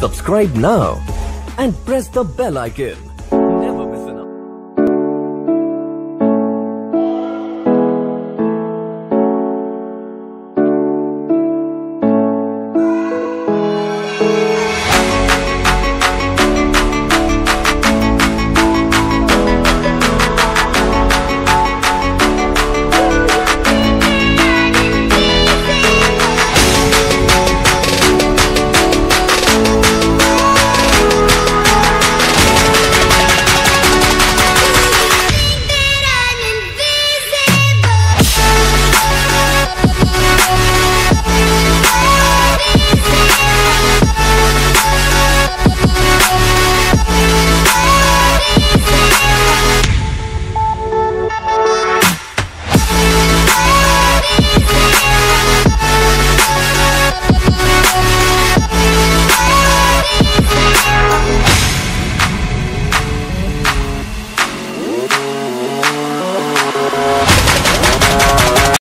Subscribe now and press the bell icon.